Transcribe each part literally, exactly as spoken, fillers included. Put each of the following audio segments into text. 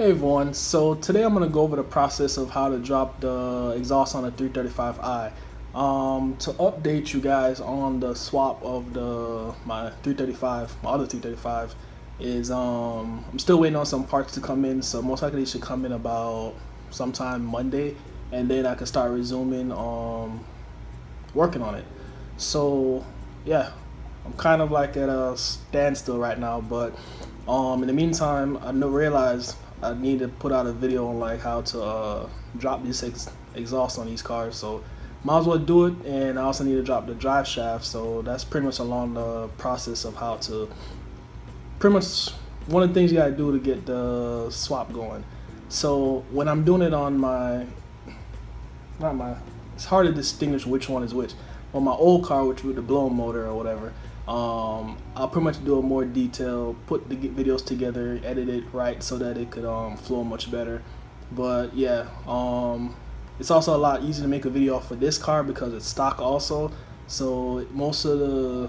Hey everyone, so today I'm going to go over the process of how to drop the exhaust on a three thirty-five i. Um, to update you guys on the swap of the my three thirty-five, my other three thirty-five, is um, I'm still waiting on some parts to come in, so most likely it should come in about sometime Monday, and then I can start resuming um, working on it. So yeah, I'm kind of like at a standstill right now, but um, in the meantime, I realized I need to put out a video on like how to uh, drop these ex exhaust on these cars, so might as well do it. And I also need to drop the drive shaft, so that's pretty much along the process of how to pretty much one of the things you gotta do to get the swap going. So when I'm doing it on my not my it's hard to distinguish which one is which. On my old car, which with the blown motor or whatever, Um, I'll pretty much do a more detail, put the videos together, edit it right so that it could um, flow much better. But yeah, um, it's also a lot easier to make a video for this car because it's stock also, so most of the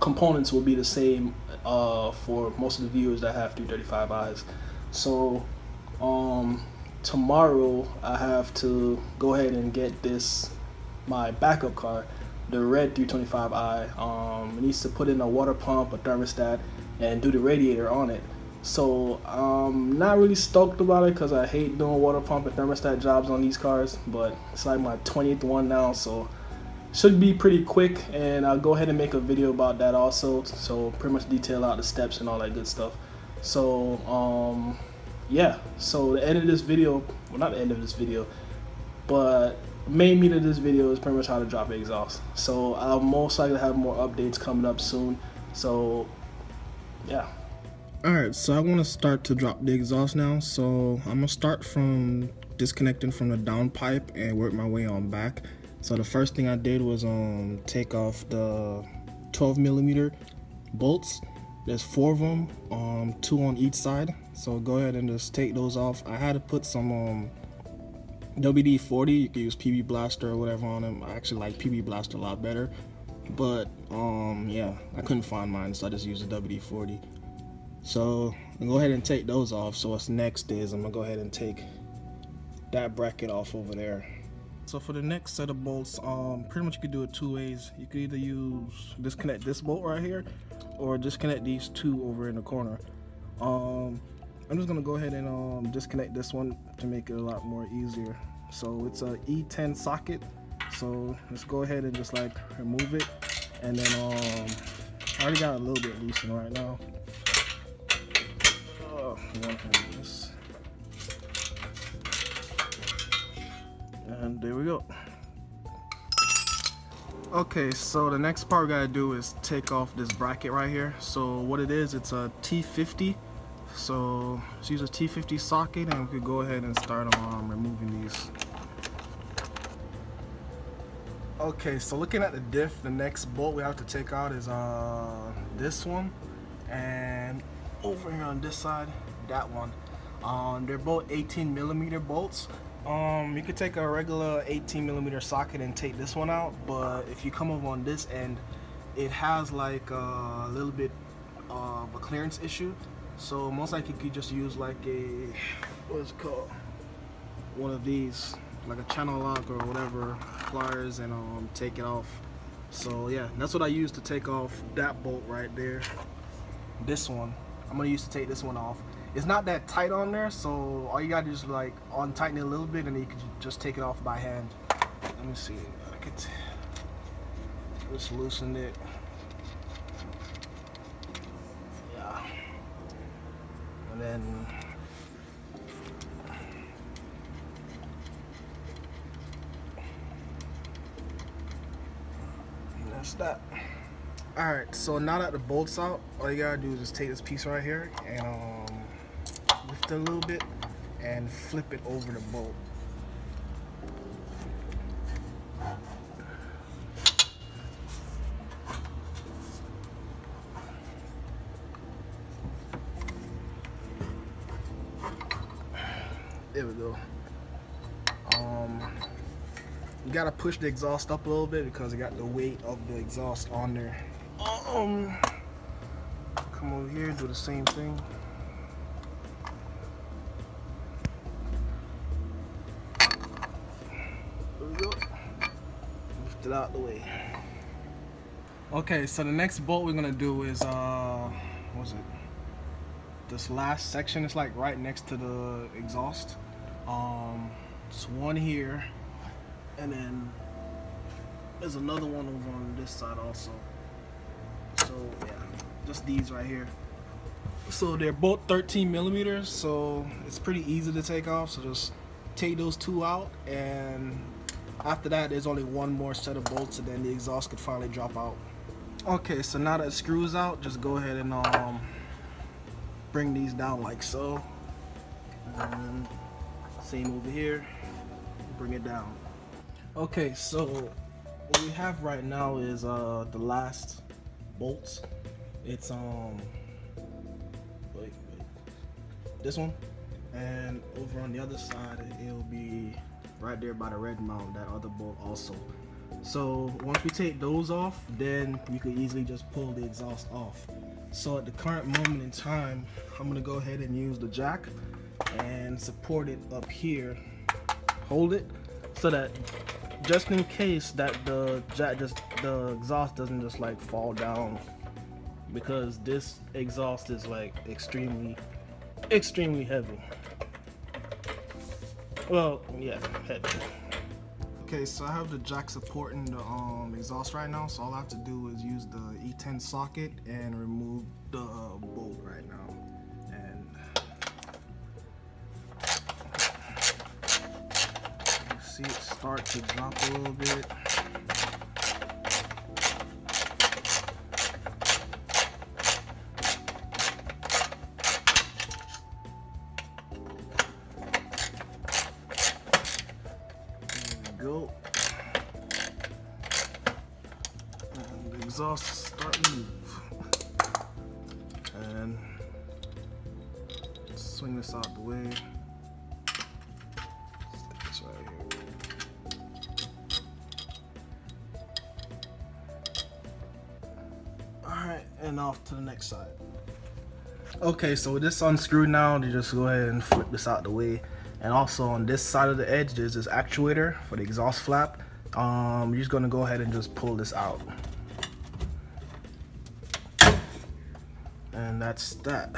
components will be the same uh, for most of the viewers that have three thirty-five i's. So um, tomorrow I have to go ahead and get this, my backup car, the red three twenty-five i. Um, it needs to put in a water pump, a thermostat, and do the radiator on it. So I'm not really stoked about it because I hate doing water pump and thermostat jobs on these cars, but it's like my twentieth one now, so should be pretty quick, and I'll go ahead and make a video about that also, so pretty much detail out the steps and all that good stuff. So um, yeah, so the end of this video, well not the end of this video, but main meat of this video is pretty much how to drop an exhaust. So I'll most likely have more updates coming up soon. So yeah. Alright, so I want to start to drop the exhaust now. So I'm going to start from disconnecting from the downpipe and work my way on back. So the first thing I did was um take off the twelve millimeter bolts. There's four of them, um, two on each side. So go ahead and just take those off. I had to put some um, W D forty, you can use P B Blaster or whatever on them. I actually like P B Blaster a lot better, but um, yeah, I couldn't find mine, so I just used the W D forty. So I'll go ahead and take those off. So what's next is I'm gonna go ahead and take that bracket off over there. So for the next set of bolts, um, pretty much you can do it two ways. You could either use disconnect this bolt right here, or disconnect these two over in the corner. Um, I'm just gonna go ahead and um, disconnect this one to make it a lot more easier. So it's a E ten socket. So let's go ahead and just like remove it, and then um, I already got a little bit loosened right now. Oh, and there we go. Okay, so the next part we gotta do is take off this bracket right here. So what it is, it's a T fifty. So let's use a T fifty socket, and we could go ahead and start um, removing these. Okay, so looking at the diff, the next bolt we have to take out is uh, this one, and over here on this side, that one. Um, they're both eighteen millimeter bolts. Um, you could take a regular eighteen millimeter socket and take this one out, but if you come over on this end, it has like a little bit of a clearance issue. So most likely you could just use like a, what is it called, one of these, like a channel lock or whatever, pliers, and um, take it off. So yeah, that's what I used to take off that bolt right there. This one, I'm gonna use to take this one off. It's not that tight on there, so all you gotta do is like untighten it a little bit, and then you can just take it off by hand. Let me see, I could just loosen it. And then and that's that. All right, so now that the bolt's out, all you gotta do is just take this piece right here and um, lift it a little bit and flip it over the bolt. There we go. Um, you gotta push the exhaust up a little bit because it got the weight of the exhaust on there. Um, come over here and do the same thing. it out the way. Okay, so the next bolt we're gonna do is uh what was it? This last section is like right next to the exhaust. Um it's one here, and then there's another one over on this side also. So yeah, just these right here. So they're both thirteen millimeters, so it's pretty easy to take off. So just take those two out, and after that there's only one more set of bolts, and then the exhaust could finally drop out. Okay, so now that the screw's out, just go ahead and um bring these down like so, and same over here, bring it down. Okay, so what we have right now is uh the last bolts. It's um wait, wait. this one, and over on the other side it'll be right there by the red mount, that other bolt also. So once we take those off, then you could easily just pull the exhaust off. So at the current moment in time, I'm gonna go ahead and use the jack and support it up here, hold it, so that just in case that the jack just the exhaust doesn't just like fall down, because this exhaust is like extremely extremely heavy. Well, yeah, heavy. Okay, so I have the jack supporting the um, exhaust right now, so all I have to do is use the E ten socket and remove the uh, bolt right now. And you see it start to drop a little bit. Go. And the exhaust start to move. And swing this out the way. Stick this right here. Alright, and off to the next side. Okay, so with this unscrewed now, you just go ahead and flip this out the way. And also on this side of the edge, there's this actuator for the exhaust flap. Um, you're just gonna go ahead and just pull this out. And that's that.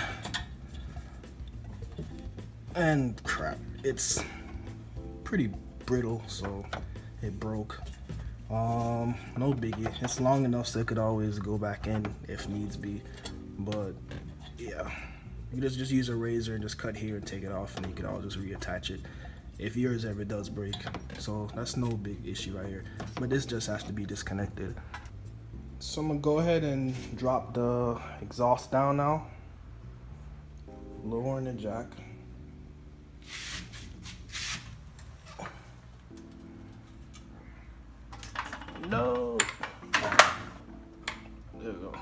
And crap, it's pretty brittle, so it broke. Um, no biggie, it's long enough so it could always go back in if needs be, but yeah. You just just use a razor and just cut here and take it off, and you can all just reattach it if yours ever does break. So that's no big issue right here, but this just has to be disconnected. So I'm gonna go ahead and drop the exhaust down now, lowering the jack, no there we go.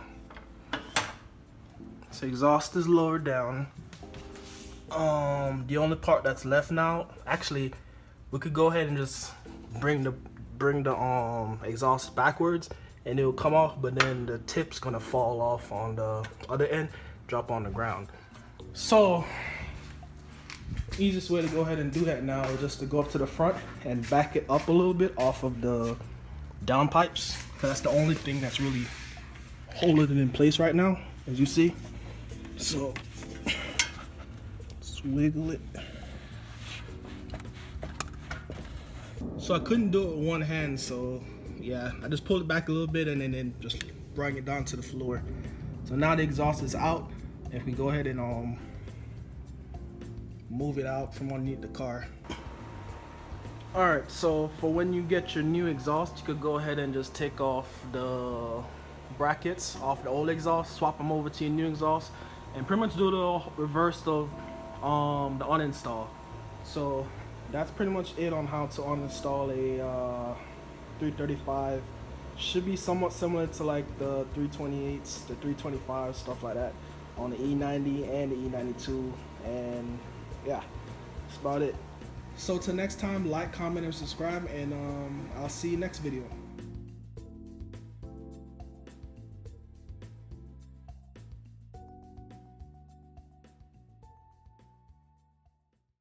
So exhaust is lowered down. Um, the only part that's left now, actually, we could go ahead and just bring the bring the um exhaust backwards, and it will come off. But then the tip's gonna fall off on the other end, drop on the ground. So easiest way to go ahead and do that now is just to go up to the front and back it up a little bit off of the down pipes. That's the only thing that's really holding it in place right now, as you see. So, just wiggle it. So I couldn't do it with one hand, so yeah, I just pulled it back a little bit and then, then just bring it down to the floor. So now the exhaust is out. If we go ahead and um, move it out from underneath the car. All right, so for when you get your new exhaust, you could go ahead and just take off the brackets off the old exhaust, swap them over to your new exhaust, and pretty much do the reverse of um, the uninstall. So that's pretty much it on how to uninstall a uh, three thirty-five. Should be somewhat similar to like the three twenty-eights, the three twenty-fives, stuff like that on the E ninety and the E ninety-two. And yeah, that's about it. So till next time, like, comment, and subscribe, and um, I'll see you next video.